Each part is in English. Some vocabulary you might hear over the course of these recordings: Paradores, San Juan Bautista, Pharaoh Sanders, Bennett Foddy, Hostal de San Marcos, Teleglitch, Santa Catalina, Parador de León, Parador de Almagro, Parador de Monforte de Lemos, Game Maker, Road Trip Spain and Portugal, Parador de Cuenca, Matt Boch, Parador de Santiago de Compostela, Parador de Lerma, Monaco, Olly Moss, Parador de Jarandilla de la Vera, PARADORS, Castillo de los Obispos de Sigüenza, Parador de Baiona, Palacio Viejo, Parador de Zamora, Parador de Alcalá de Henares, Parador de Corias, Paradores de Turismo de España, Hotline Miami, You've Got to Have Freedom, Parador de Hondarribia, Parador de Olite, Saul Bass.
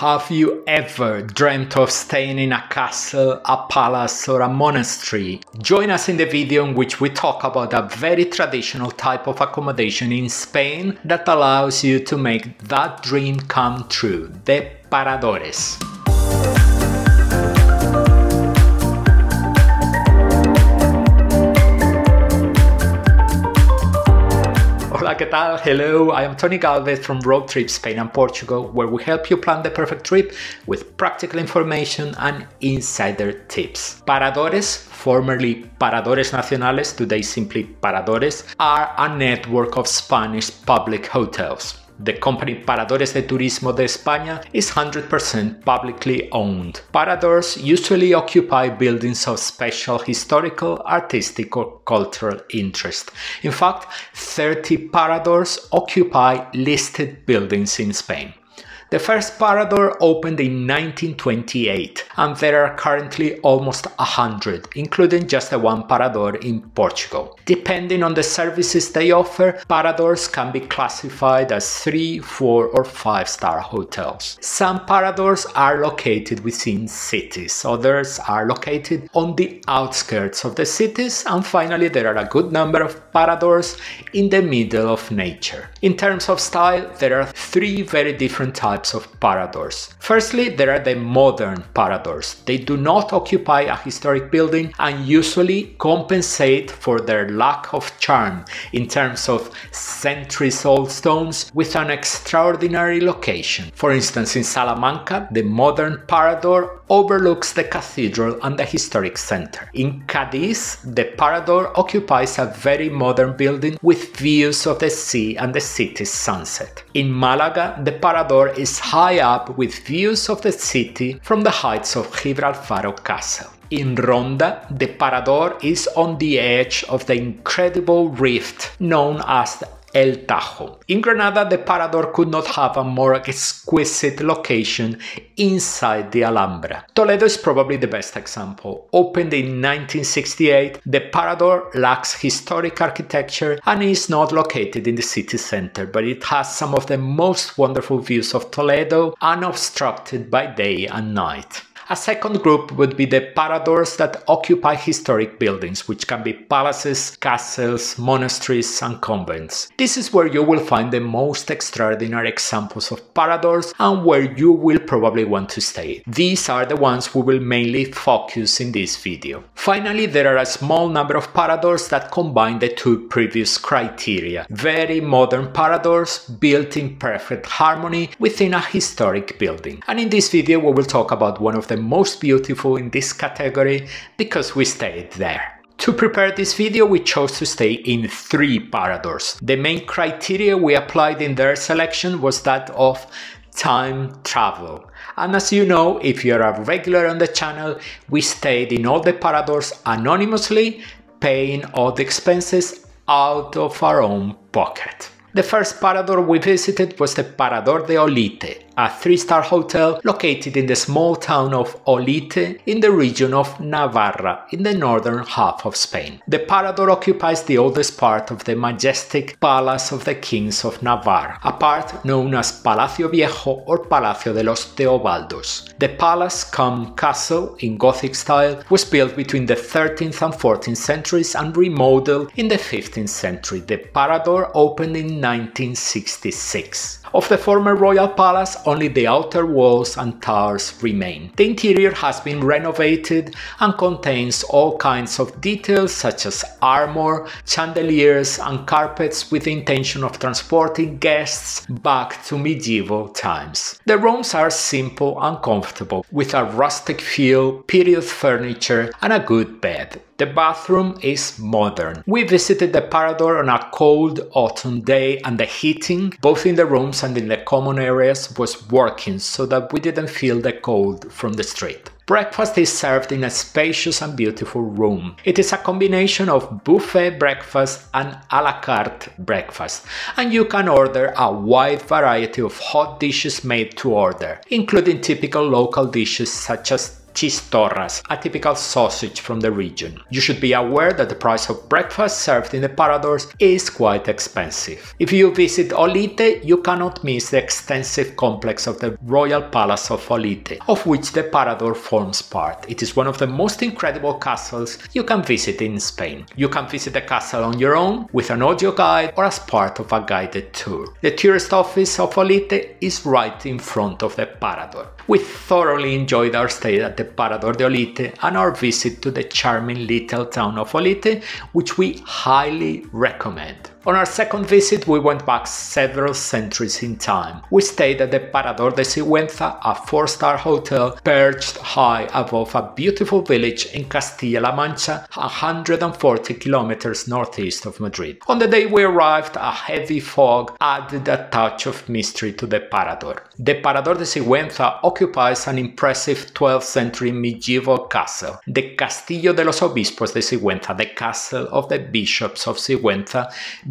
Have you ever dreamt of staying in a castle, a palace or a monastery? Join us in the video in which we talk about a very traditional type of accommodation in Spain that allows you to make that dream come true, the Paradores. ¿Qué tal? Hello, I am Tony Galvez from Road Trip Spain and Portugal, where we help you plan the perfect trip with practical information and insider tips. Paradores, formerly Paradores Nacionales, today simply Paradores, are a network of Spanish public hotels. The company Paradores de Turismo de España is 100% publicly owned. Paradores usually occupy buildings of special historical, artistic or cultural interest. In fact, 30 Paradores occupy listed buildings in Spain. The first Parador opened in 1928 and there are currently almost 100, including just the one Parador in Portugal. Depending on the services they offer, Paradors can be classified as 3, 4 or 5-star hotels. Some Paradors are located within cities, others are located on the outskirts of the cities, and finally there are a good number of Paradors in the middle of nature. In terms of style, there are 3 very different types of Paradores. Firstly, there are the modern Paradores. They do not occupy a historic building and usually compensate for their lack of charm in terms of centuries-old stones with an extraordinary location. For instance, in Salamanca, the modern Parador overlooks the cathedral and the historic center. In Cadiz, the Parador occupies a very modern building with views of the sea and the city's sunset. In Malaga, the Parador is high up with views of the city from the heights of Gibralfaro Castle. In Ronda, the Parador is on the edge of the incredible rift known as El Tajo. In Granada, the Parador could not have a more exquisite location inside the Alhambra. Toledo is probably the best example. Opened in 1968, the Parador lacks historic architecture and is not located in the city center, but it has some of the most wonderful views of Toledo, unobstructed by day and night. A second group would be the Paradores that occupy historic buildings, which can be palaces, castles, monasteries and convents. This is where you will find the most extraordinary examples of Paradores and where you will probably want to stay. These are the ones we will mainly focus in this video. Finally, there are a small number of Paradores that combine the two previous criteria. Very modern Paradores built in perfect harmony within a historic building. And in this video we will talk about one of the most beautiful in this category because we stayed there. To prepare this video, we chose to stay in 3 Paradores. The main criteria we applied in their selection was that of time travel. And as you know, if you're a regular on the channel, we stayed in all the Paradores anonymously, paying all the expenses out of our own pocket. The first Parador we visited was the Parador de Olite, a 3-star hotel located in the small town of Olite in the region of Navarra in the northern half of Spain. The Parador occupies the oldest part of the majestic Palace of the Kings of Navarre, a part known as Palacio Viejo or Palacio de los Teobaldos. The palace cum castle in Gothic style was built between the 13th and 14th centuries and remodeled in the 15th century. The Parador opened in 1966. Of the former royal palace, only the outer walls and towers remain. The interior has been renovated and contains all kinds of details such as armor, chandeliers and carpets with the intention of transporting guests back to medieval times. The rooms are simple and comfortable, with a rustic feel, period furniture and a good bed. The bathroom is modern. We visited the Parador on a cold autumn day and the heating, both in the rooms and in the common areas, was working so that we didn't feel the cold from the street. Breakfast is served in a spacious and beautiful room. It is a combination of buffet breakfast and a la carte breakfast, and you can order a wide variety of hot dishes made to order, including typical local dishes such as Chistorras, a typical sausage from the region. You should be aware that the price of breakfast served in the Paradores is quite expensive. If you visit Olite, you cannot miss the extensive complex of the Royal Palace of Olite, of which the Parador forms part. It is one of the most incredible castles you can visit in Spain. You can visit the castle on your own, with an audio guide or as part of a guided tour. The tourist office of Olite is right in front of the Parador. We thoroughly enjoyed our stay at the Parador de Olite and our visit to the charming little town of Olite, which we highly recommend. On our second visit, we went back several centuries in time. We stayed at the Parador de Sigüenza, a four-star hotel perched high above a beautiful village in Castilla-La Mancha, 140 kilometers northeast of Madrid. On the day we arrived, a heavy fog added a touch of mystery to the Parador. The Parador de Sigüenza occupies an impressive 12th century medieval castle, the Castillo de los Obispos de Sigüenza, the castle of the bishops of Sigüenza,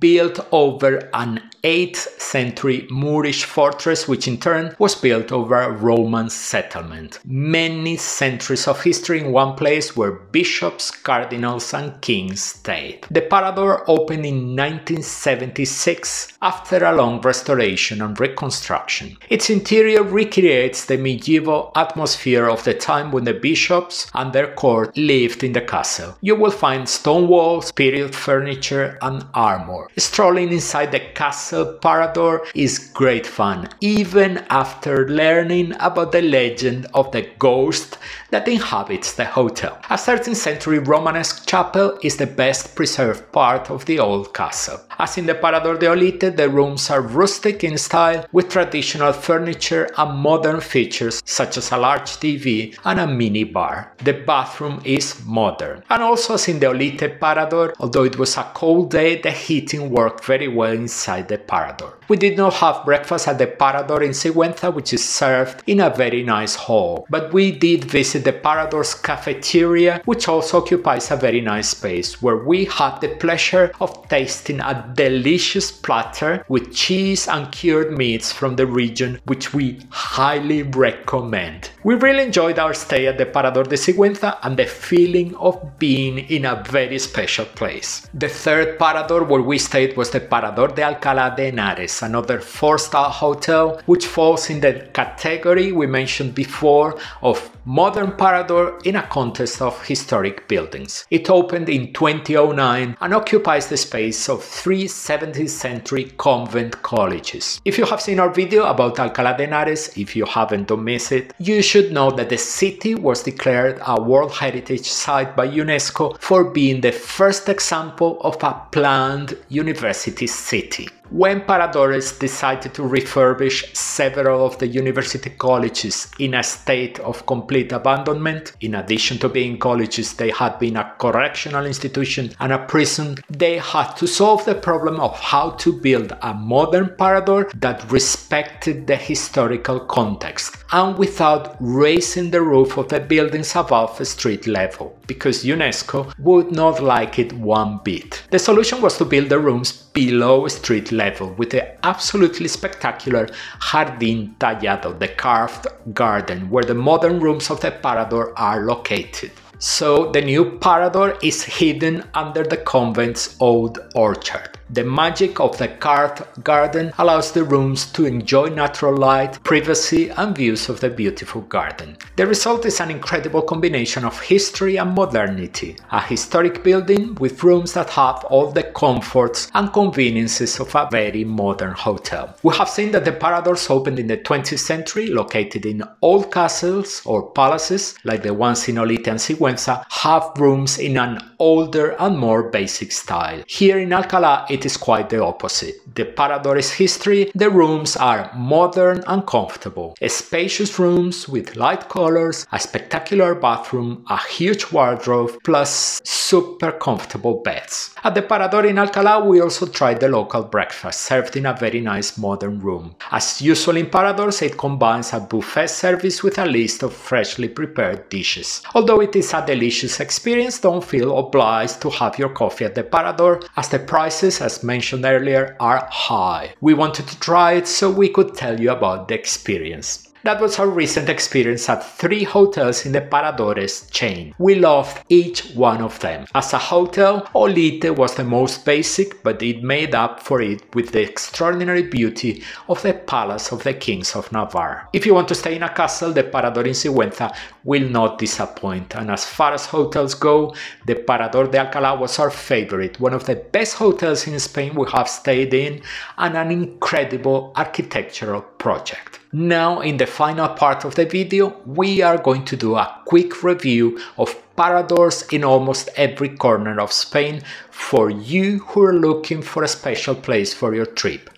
built over an 8th century Moorish fortress, which in turn was built over a Roman settlement. Many centuries of history in one place where bishops, cardinals and kings stayed. The Parador opened in 1976 after a long restoration and reconstruction. Its interior recreates the medieval atmosphere of the time when the bishops and their court lived in the castle. You will find stone walls, period furniture and armor. Strolling inside the castle Parador is great fun, even after learning about the legend of the ghost that inhabits the hotel. A 13th century Romanesque chapel is the best preserved part of the old castle. As in the Parador de Olite, the rooms are rustic in style, with traditional furniture and modern features such as a large TV and a mini bar. The bathroom is modern. And also as in the Olite Parador, although it was a cold day, the heating worked very well inside the Parador. We did not have breakfast at the Parador in Sigüenza, which is served in a very nice hall, but we did visit the Parador's cafeteria, which also occupies a very nice space, where we had the pleasure of tasting a delicious platter with cheese and cured meats from the region, which we highly recommend. We really enjoyed our stay at the Parador de Sigüenza and the feeling of being in a very special place. The third Parador where we stayed was the Parador de Alcalá de Henares, another four-star hotel which falls in the category we mentioned before of modern Parador in a context of historic buildings. It opened in 2009 and occupies the space of three 17th century convent colleges. If you have seen our video about Alcalá de Henares, if you haven't, don't miss it, you should know that the city was declared a World Heritage Site by UNESCO for being the first example of a planned university city. When Paradores decided to refurbish several of the university colleges in a state of complete abandonment, in addition to being colleges, they had been a correctional institution and a prison, they had to solve the problem of how to build a modern Parador that respected the historical context and without raising the roof of the buildings above street level, because UNESCO would not like it one bit. The solution was to build the rooms below street level with the absolutely spectacular Jardín Tallado, the carved garden where the modern rooms of the Parador are located. So the new Parador is hidden under the convent's old orchard. The magic of the carved garden allows the rooms to enjoy natural light, privacy and views of the beautiful garden. The result is an incredible combination of history and modernity, a historic building with rooms that have all the comforts and conveniences of a very modern hotel. We have seen that the Paradors opened in the 20th century, located in old castles or palaces, like the ones in Olite and Sigüenza, have rooms in an older and more basic style. Here in Alcalá, it is quite the opposite. The Parador is history, the rooms are modern and comfortable. Spacious rooms with light colors, a spectacular bathroom, a huge wardrobe, plus super comfortable beds. At the Parador in Alcalá we also tried the local breakfast, served in a very nice modern room. As usual in Paradors, it combines a buffet service with a list of freshly prepared dishes. Although it is a delicious experience, don't feel obliged to have your coffee at the Parador, as the prices, as mentioned earlier, are high. We wanted to try it so we could tell you about the experience. That was our recent experience at 3 hotels in the Paradores chain. We loved each one of them. As a hotel, Olite was the most basic, but it made up for it with the extraordinary beauty of the Palace of the Kings of Navarre. If you want to stay in a castle, the Parador in Sigüenza will not disappoint, and as far as hotels go, the Parador de Alcalá was our favorite, one of the best hotels in Spain we have stayed in, and an incredible architectural project. Now, in the final part of the video, we are going to do a quick review of Paradores in almost every corner of Spain for you who are looking for a special place for your trip.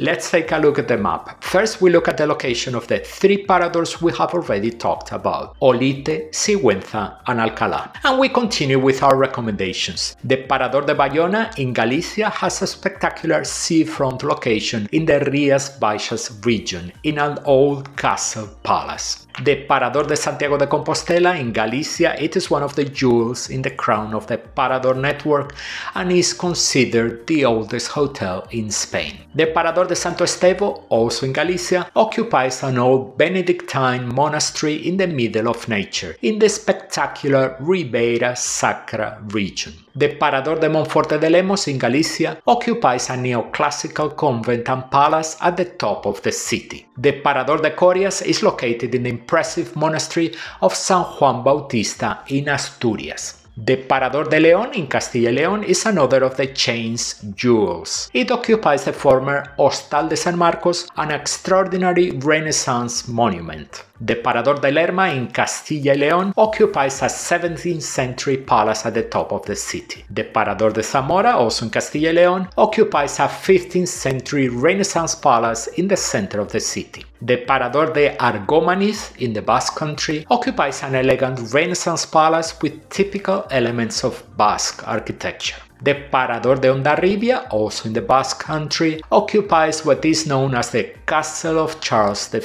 Let's take a look at the map. First, we look at the location of the 3 Paradores we have already talked about: Olite, Sigüenza and Alcalá. And we continue with our recommendations. The Parador de Baiona in Galicia has a spectacular seafront location in the Rías Baixas region, in an old castle palace. The Parador de Santiago de Compostela in Galicia, it is one of the jewels in the crown of the Parador network and is considered the oldest hotel in Spain. The Parador de Santo Estevo, also in Galicia, occupies an old Benedictine monastery in the middle of nature, in the spectacular Ribera Sacra region. The Parador de Monforte de Lemos in Galicia occupies a neoclassical convent and palace at the top of the city. The Parador de Corias is located in the impressive monastery of San Juan Bautista in Asturias. The Parador de León in Castilla y León is another of the chain's jewels. It occupies the former Hostal de San Marcos, an extraordinary Renaissance monument. The Parador de Lerma in Castilla y León occupies a 17th century palace at the top of the city. The Parador de Zamora, also in Castilla y León, occupies a 15th century Renaissance palace in the center of the city. The Parador de Argomaniz in the Basque Country occupies an elegant Renaissance palace with typical elements of Basque architecture. The Parador de Hondarribia, also in the Basque Country, occupies what is known as the Castle of Charles V,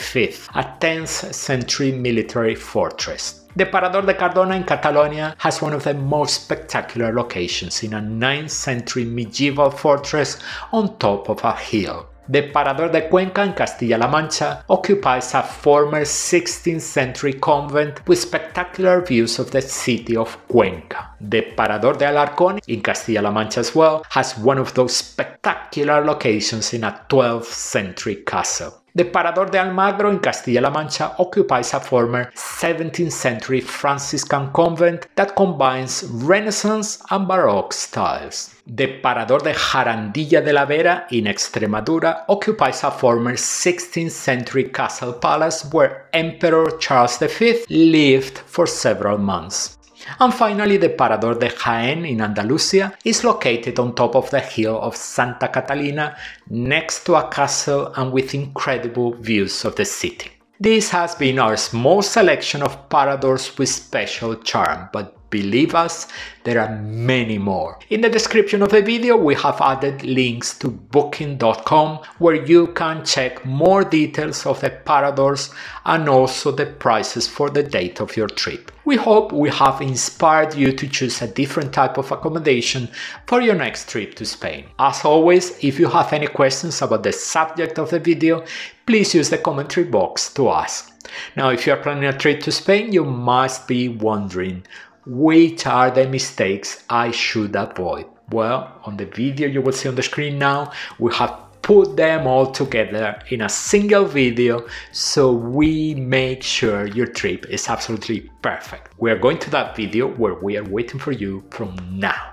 a 10th century military fortress. The Parador de Cardona in Catalonia has one of the most spectacular locations, in a 9th century medieval fortress on top of a hill. The Parador de Cuenca in Castilla-La Mancha occupies a former 16th century convent with spectacular views of the city of Cuenca. The Parador de Alarcón in Castilla-La Mancha as well has one of those spectacular locations in a 12th century castle. The Parador de Almagro in Castilla-La Mancha occupies a former 17th century Franciscan convent that combines Renaissance and Baroque styles. The Parador de Jarandilla de la Vera in Extremadura occupies a former 16th century castle palace where Emperor Charles V lived for several months. And finally, the Parador de Jaén in Andalusia is located on top of the hill of Santa Catalina, next to a castle and with incredible views of the city. This has been our small selection of Paradores with special charm, but believe us, there are many more. In the description of the video, we have added links to booking.com where you can check more details of the Paradores and also the prices for the date of your trip. We hope we have inspired you to choose a different type of accommodation for your next trip to Spain. As always, if you have any questions about the subject of the video, please use the commentary box to ask. Now, if you are planning a trip to Spain, you must be wondering, which are the mistakes I should avoid? Well, on the video you will see on the screen now, we have put them all together in a single video so we make sure your trip is absolutely perfect. We are going to that video where we are waiting for you from now.